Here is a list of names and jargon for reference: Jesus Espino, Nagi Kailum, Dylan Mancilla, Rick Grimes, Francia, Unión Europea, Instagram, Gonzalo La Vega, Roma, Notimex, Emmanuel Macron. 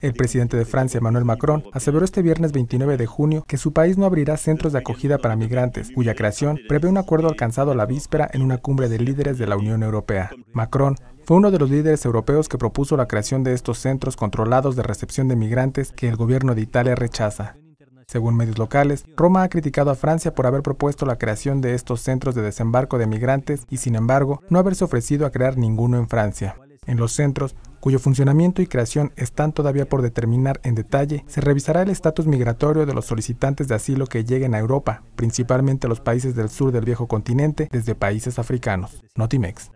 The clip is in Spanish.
El presidente de Francia, Emmanuel Macron, aseveró este viernes 29 de junio que su país no abrirá centros de acogida para migrantes, cuya creación prevé un acuerdo alcanzado la víspera en una cumbre de líderes de la Unión Europea. Macron fue uno de los líderes europeos que propuso la creación de estos centros controlados de recepción de migrantes que el gobierno de Italia rechaza. Según medios locales, Roma ha criticado a Francia por haber propuesto la creación de estos centros de desembarco de migrantes y, sin embargo, no haberse ofrecido a crear ninguno en Francia. En los centros, cuyo funcionamiento y creación están todavía por determinar en detalle, se revisará el estatus migratorio de los solicitantes de asilo que lleguen a Europa, principalmente a los países del sur del viejo continente, desde países africanos. Notimex.